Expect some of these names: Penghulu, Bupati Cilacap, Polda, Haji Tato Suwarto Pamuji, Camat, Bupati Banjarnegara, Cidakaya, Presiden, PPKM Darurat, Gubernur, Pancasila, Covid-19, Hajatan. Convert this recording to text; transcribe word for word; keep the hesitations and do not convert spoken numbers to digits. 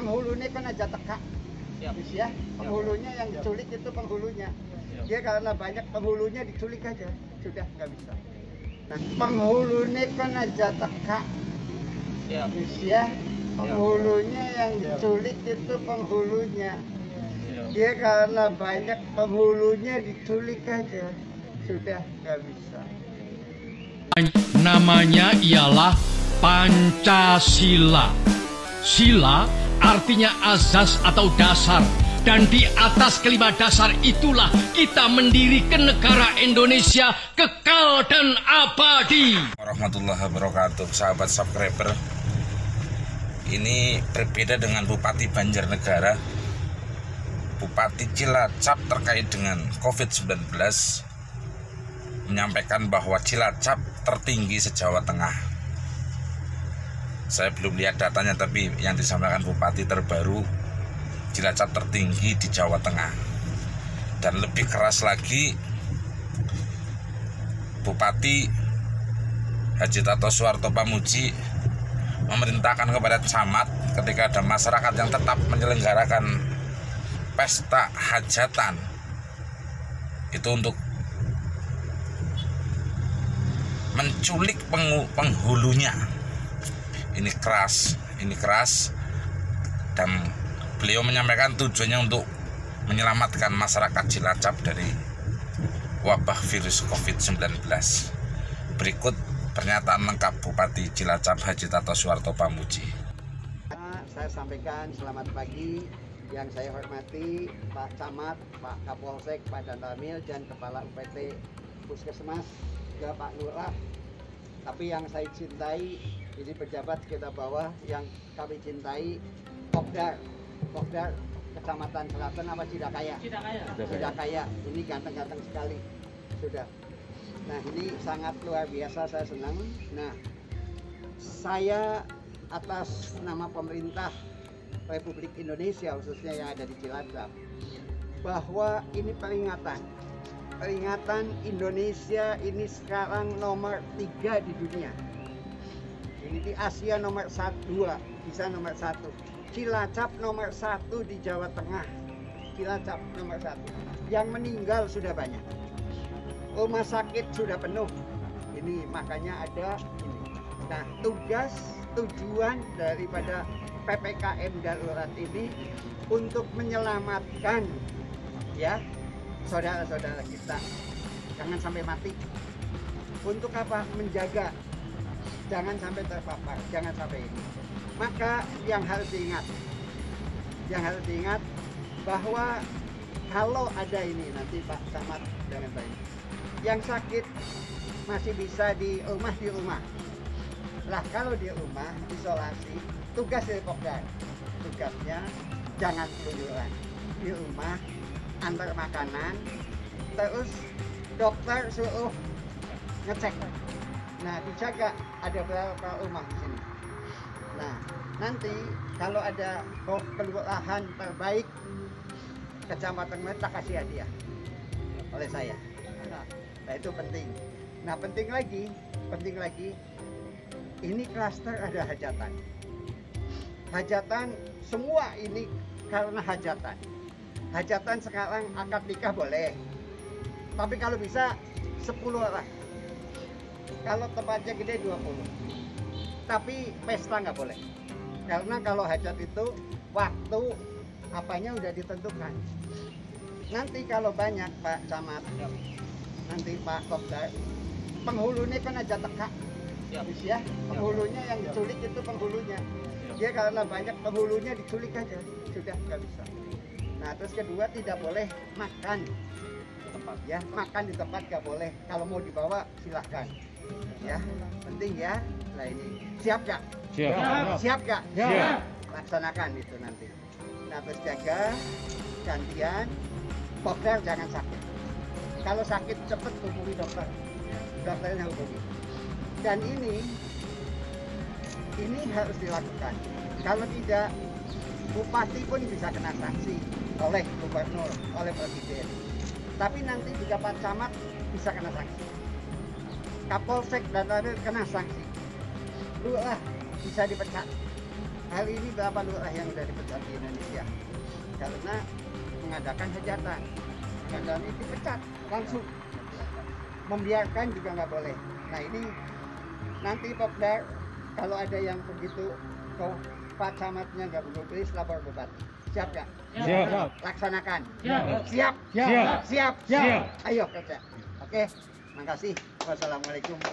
penghulunya kan aja tekak. Siap. Ya, penghulunya yang diculik itu penghulunya. Siap. Dia karena banyak penghulunya diculik aja, sudah nggak bisa. Nah, penghulunya kan aja tekak. Siap. Ya, penghulunya yang diculik itu penghulunya. Siap. Dia karena banyak penghulunya diculik aja, sudah nggak bisa. Namanya ialah Pancasila. Sila artinya azas atau dasar, dan di atas kelima dasar itulah kita mendirikan negara Indonesia kekal dan abadi. Warahmatullahi wabarakatuh, sahabat subscriber. Ini berbeda dengan Bupati Banjarnegara, Bupati Cilacap terkait dengan covid sembilan belas menyampaikan bahwa Cilacap tertinggi se-Jawa Tengah. Saya belum lihat datanya, tapi yang disampaikan Bupati terbaru, Cilacap tertinggi di Jawa Tengah. Dan lebih keras lagi, Bupati Haji Tato Suwarto Pamuji memerintahkan kepada camat ketika ada masyarakat yang tetap menyelenggarakan pesta hajatan, itu untuk menculik penghulunya. Ini keras, ini keras, dan beliau menyampaikan tujuannya untuk menyelamatkan masyarakat Cilacap dari wabah virus covid sembilan belas. Berikut pernyataan lengkap Bupati Cilacap Haji Tato Suwarto Pamuji. Saya sampaikan selamat pagi yang saya hormati Pak Camat, Pak Kapolsek, Pak Danramil, dan Kepala U P T Puskesmas, juga Pak Lurah. Tapi yang saya cintai, jadi pejabat kita bawah yang kami cintai, Polda, Polda Kecamatan Selatan apa Cidakaya? Cidakaya. Cidakaya. Ini ganteng-ganteng sekali, sudah. Nah, ini sangat luar biasa, saya senang. Nah, saya atas nama pemerintah Republik Indonesia khususnya yang ada di Cilacap, bahwa ini peringatan. Peringatan Indonesia ini sekarang nomor tiga di dunia. Ini di Asia nomor satu, dua, bisa nomor satu. Cilacap nomor satu di Jawa Tengah. Cilacap nomor satu. Yang meninggal sudah banyak. Rumah sakit sudah penuh. Ini makanya ada ini. Nah, tugas tujuan daripada P P K M Darurat ini untuk menyelamatkan, ya, saudara-saudara kita jangan sampai mati. Untuk apa? Menjaga jangan sampai terpapar, jangan sampai ini. Maka yang harus diingat, yang harus diingat bahwa kalau ada ini nanti Pak Camat dengan baik, yang sakit masih bisa di rumah di rumah. Lah kalau di rumah isolasi, tugas dari Polda, tugasnya jangan keluyuran di rumah. Antar makanan, terus dokter suruh ngecek. Nah, dijaga ada berapa rumah di sini. Nah, nanti kalau ada kelurahan terbaik kecamatan kita kasih hadiah oleh saya. Nah, itu penting. Nah, penting lagi, penting lagi. Ini klaster ada hajatan. Hajatan semua ini karena hajatan. Hajatan sekarang akad nikah boleh, tapi kalau bisa sepuluh orang, kalau tempatnya gede dua puluh, tapi pesta nggak boleh, karena kalau hajat itu waktu apanya udah ditentukan. Nanti kalau banyak Pak Camat, nanti Pak Kopdar, penghulunya kan aja tekak, ya, penghulunya yang diculik itu penghulunya, dia karena banyak penghulunya diculik aja, sudah nggak bisa. Nah, terus kedua tidak boleh makan di tempat, ya, makan di tempat nggak boleh. Kalau mau dibawa silahkan, ya, penting ya. Nah, ini siap nggak? Siap. Siap nggak? Siap. Laksanakan itu nanti. Nah, terus jaga gantian, dokter jangan sakit. Kalau sakit cepet hubungi dokter, dokternya hubungi. Dan ini, ini harus dilakukan. Kalau tidak, Bupati pun bisa kena sanksi oleh Gubernur, oleh Presiden. Tapi nanti jika Pak Camat bisa kena sanksi, Kapolsek dan lain-lain kena sanksi, Lurah bisa dipecat. Hal ini berapa lurah yang sudah dipecat di Indonesia karena mengadakan hajatan, dan dalam itu dipecat langsung, membiarkan juga nggak boleh. Nah ini nanti Popda kalau ada yang begitu, kau Pak Camatnya nggak berubah, lapor Bupati. Siap nggak? Siap. Laksanakan. Siap. Siap. Siap. Siap. Siap. Siap. Ayo kerja. Oke. Makasih. Wassalamualaikum.